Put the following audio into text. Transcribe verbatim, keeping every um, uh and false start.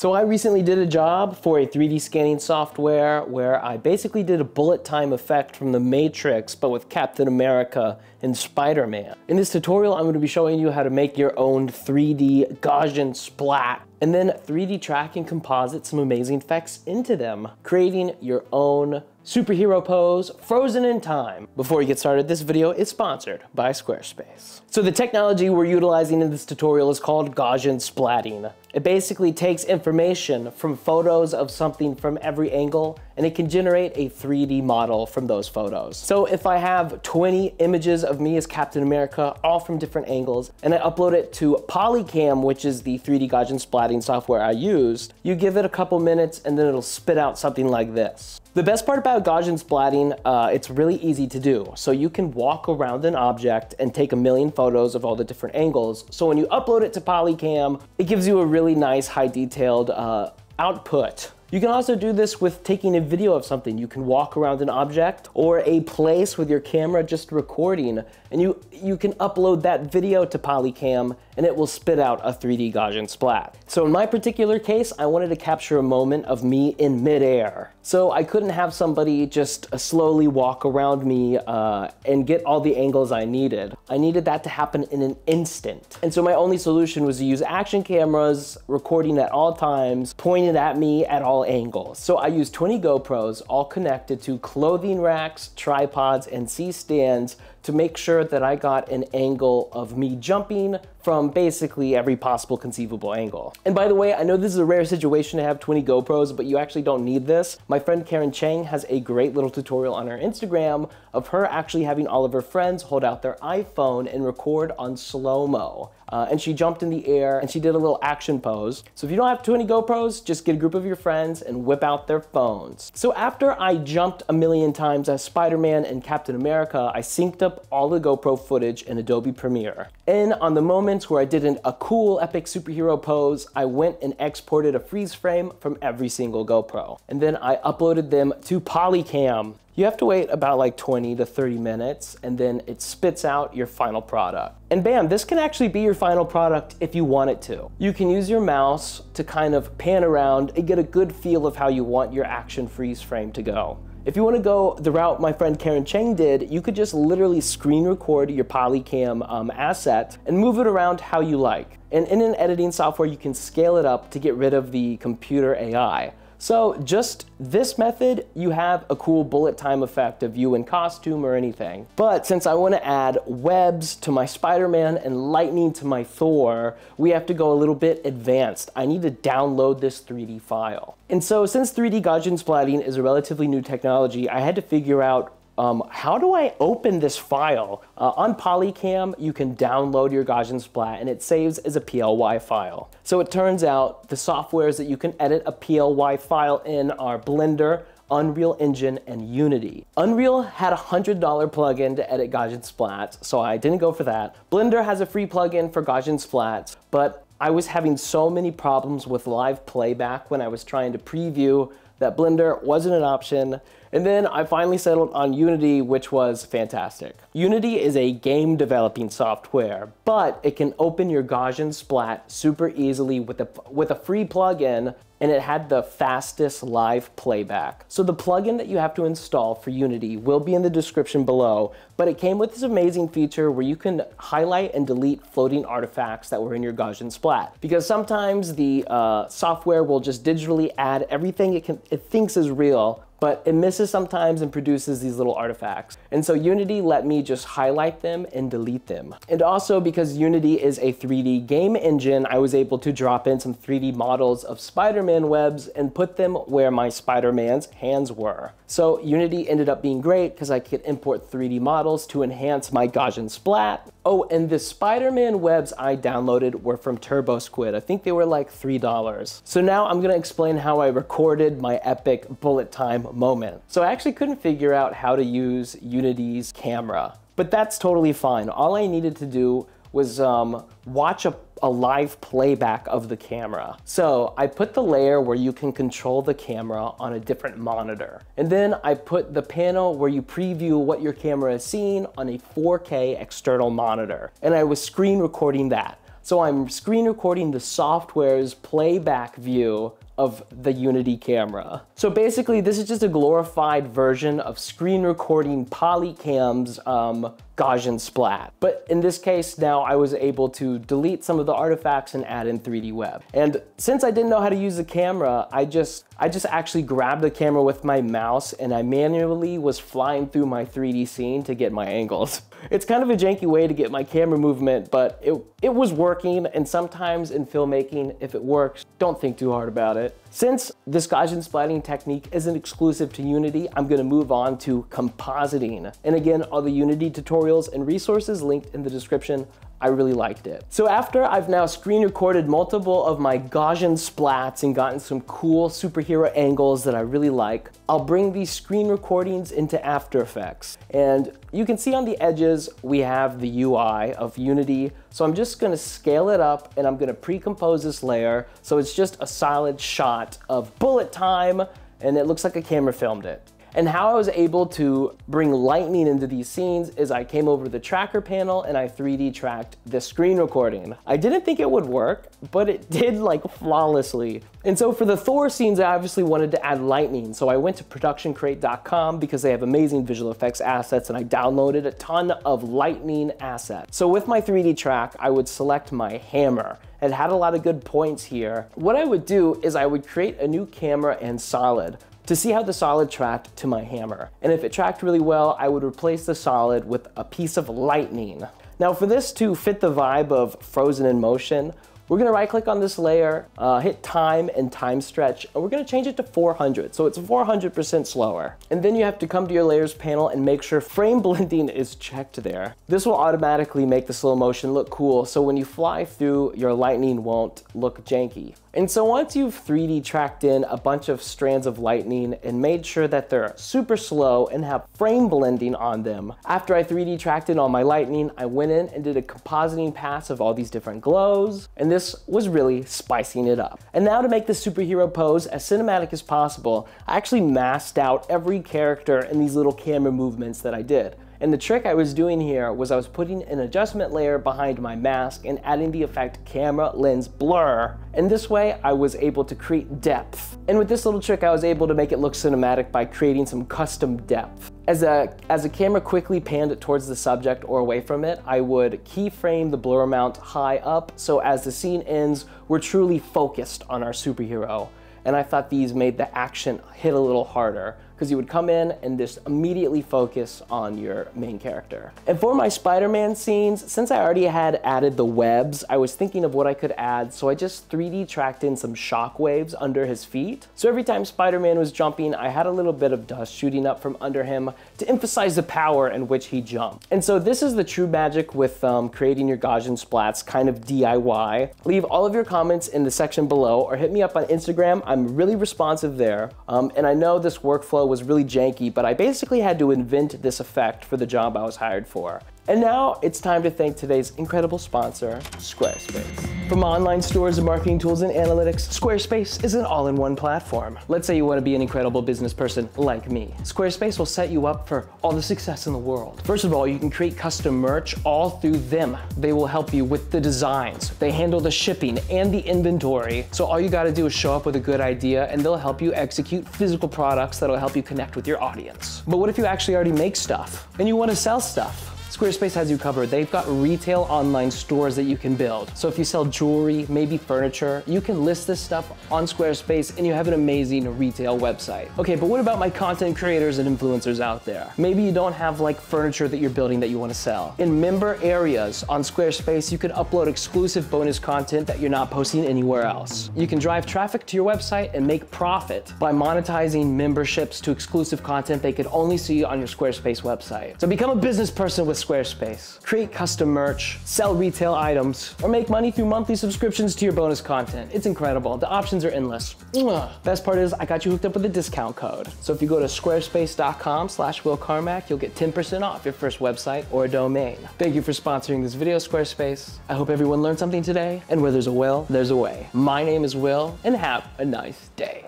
So I recently did a job for a three D scanning software where I basically did a bullet time effect from The Matrix, but with Captain America and Spider-Man. In this tutorial, I'm going to be showing you how to make your own three D Gaussian splat, and then three D track and composite some amazing effects into them, creating your own superhero pose frozen in time. Before we get started, this video is sponsored by Squarespace. So the technology we're utilizing in this tutorial is called Gaussian Splatting. It basically takes information from photos of something from every angle, and it can generate a three D model from those photos. So if I have twenty images of me as Captain America, all from different angles, and I upload it to Polycam, which is the three D Gaussian splatting software I used, you give it a couple minutes and then it'll spit out something like this. The best part about Gaussian splatting, uh, it's really easy to do. So you can walk around an object and take a million photos of all the different angles. So when you upload it to Polycam, it gives you a really nice, high detailed uh, output. You can also do this with taking a video of something. You can walk around an object or a place with your camera just recording, and you, you can upload that video to Polycam and it will spit out a three D Gaussian splat. So in my particular case, I wanted to capture a moment of me in midair. So I couldn't have somebody just slowly walk around me uh, and get all the angles I needed. I needed that to happen in an instant. And so my only solution was to use action cameras, recording at all times, pointed at me at all angles. So I used twenty GoPros, all connected to clothing racks, tripods, and C-stands to make sure that I got an angle of me jumping from basically every possible conceivable angle. And by the way, I know this is a rare situation to have twenty GoPros, but you actually don't need this. My friend Karen Chang has a great little tutorial on her Instagram of her actually having all of her friends hold out their iPhone and record on slow-mo. Uh, and she jumped in the air and she did a little action pose. So if you don't have twenty GoPros, just get a group of your friends and whip out their phones. So after I jumped a million times as Spider-Man and Captain America, I synced up all the GoPro footage in Adobe Premiere. And on the moments where I did an, a cool epic superhero pose, I went and exported a freeze frame from every single GoPro. And then I uploaded them to Polycam. You have to wait about like twenty to thirty minutes, and then it spits out your final product. And bam, this can actually be your final product if you want it to. You can use your mouse to kind of pan around and get a good feel of how you want your action freeze frame to go. If you want to go the route my friend Karen Cheng did, you could just literally screen record your Polycam um, asset and move it around how you like. And in an editing software, you can scale it up to get rid of the computer A I. So just this method, you have a cool bullet time effect of you in costume or anything. But since I want to add webs to my Spider-Man and lightning to my Thor, we have to go a little bit advanced. I need to download this three D file. And so since three D Gaussian splatting is a relatively new technology, I had to figure out Um, how do I open this file? Uh, on Polycam, you can download your Gaussian splat and it saves as a P L Y file. So it turns out the softwares that you can edit a P L Y file in are Blender, Unreal Engine, and Unity. Unreal had a one hundred dollar plugin to edit Gaussian splats, so I didn't go for that. Blender has a free plugin for Gaussian splats, but I was having so many problems with live playback when I was trying to preview that Blender wasn't an option. And then I finally settled on Unity, which was fantastic. Unity is a game developing software, but it can open your Gaussian splat super easily with a, with a free plugin, and it had the fastest live playback. So the plugin that you have to install for Unity will be in the description below, but it came with this amazing feature where you can highlight and delete floating artifacts that were in your Gaussian splat. Because sometimes the uh, software will just digitally add everything it, can, it thinks is real, but it misses sometimes and produces these little artifacts. And so Unity let me just highlight them and delete them. And also because Unity is a three D game engine, I was able to drop in some three D models of Spider-Man webs and put them where my Spider-Man's hands were. So Unity ended up being great because I could import three D models to enhance my Gaussian splat. Oh, and the Spider-Man webs I downloaded were from TurboSquid. I think they were like three dollars. So now I'm gonna explain how I recorded my epic bullet time moment. So I actually couldn't figure out how to use Unity's camera, but that's totally fine. All I needed to do was um, watch a, a live playback of the camera. So I put the layer where you can control the camera on a different monitor. And then I put the panel where you preview what your camera is seeing on a four K external monitor. And I was screen recording that. So I'm screen recording the software's playback view of the Unity camera. So basically this is just a glorified version of screen recording Polycam's um, Gaussian Splat. But in this case now I was able to delete some of the artifacts and add in three D web. And since I didn't know how to use the camera, I just, I just actually grabbed the camera with my mouse and I manually was flying through my three D scene to get my angles. It's kind of a janky way to get my camera movement, but it, it was working, and sometimes in filmmaking, if it works, don't think too hard about it. Since this Gaussian splatting technique isn't exclusive to Unity, I'm gonna move on to compositing. And again, all the Unity tutorials and resources linked in the description. I really liked it. So after I've now screen recorded multiple of my Gaussian splats and gotten some cool superhero angles that I really like, I'll bring these screen recordings into After Effects. And you can see on the edges, we have the U I of Unity. So I'm just gonna scale it up and I'm gonna pre-compose this layer. So it's just a solid shot of bullet time and it looks like a camera filmed it. And how I was able to bring lightning into these scenes is I came over to the tracker panel and I three D tracked the screen recording. I didn't think it would work, but it did, like, flawlessly. And so for the Thor scenes, I obviously wanted to add lightning. So I went to production crate dot com because they have amazing visual effects assets, and I downloaded a ton of lightning assets. So with my three D track, I would select my hammer. It had a lot of good points here. What I would do is I would create a new camera and solid to see how the solid tracked to my hammer. And if it tracked really well, I would replace the solid with a piece of lightning. Now for this to fit the vibe of Frozen in Motion, we're gonna right click on this layer, uh, hit time and time stretch, and we're gonna change it to four hundred. So it's four hundred percent slower. And then you have to come to your layers panel and make sure frame blending is checked there. This will automatically make the slow motion look cool. So when you fly through, your lightning won't look janky. And so once you've three D tracked in a bunch of strands of lightning and made sure that they're super slow and have frame blending on them, after I three D tracked in all my lightning, I went in and did a compositing pass of all these different glows, and this was really spicing it up. And now to make the superhero pose as cinematic as possible, I actually masked out every character in these little camera movements that I did. And the trick I was doing here was I was putting an adjustment layer behind my mask and adding the effect camera lens blur. And this way I was able to create depth. And with this little trick, I was able to make it look cinematic by creating some custom depth. As a, as a camera quickly panned towards the subject or away from it, I would keyframe the blur amount high up. So as the scene ends, we're truly focused on our superhero. And I thought these made the action hit a little harder, because you would come in and just immediately focus on your main character. And for my Spider-Man scenes, since I already had added the webs, I was thinking of what I could add, so I just three D tracked in some shockwaves under his feet. So every time Spider-Man was jumping, I had a little bit of dust shooting up from under him to emphasize the power in which he jumped. And so this is the true magic with um, creating your Gaussian splats, kind of D I Y. Leave all of your comments in the section below or hit me up on Instagram. I'm really responsive there. Um, and I know this workflow was really janky, but I basically had to invent this effect for the job I was hired for. And now it's time to thank today's incredible sponsor, Squarespace. From online stores and marketing tools and analytics, Squarespace is an all-in-one platform. Let's say you want to be an incredible business person like me. Squarespace will set you up for all the success in the world. First of all, you can create custom merch all through them. They will help you with the designs. They handle the shipping and the inventory. So all you got to do is show up with a good idea and they'll help you execute physical products that'll help you connect with your audience. But what if you actually already make stuff and you want to sell stuff? Squarespace has you covered. They've got retail online stores that you can build. So if you sell jewelry, maybe furniture, you can list this stuff on Squarespace and you have an amazing retail website. Okay, but what about my content creators and influencers out there? Maybe you don't have like furniture that you're building that you want to sell. In member areas on Squarespace, you can upload exclusive bonus content that you're not posting anywhere else. You can drive traffic to your website and make profit by monetizing memberships to exclusive content they could only see on your Squarespace website. So become a business person with Squarespace. Create custom merch, sell retail items, or make money through monthly subscriptions to your bonus content. It's incredible. The options are endless. Mwah. Best part is I got you hooked up with a discount code. So if you go to squarespace dot com slash Will Carmack, you'll get ten percent off your first website or domain. Thank you for sponsoring this video, Squarespace. I hope everyone learned something today, and where there's a will, there's a way. My name is Will, and have a nice day.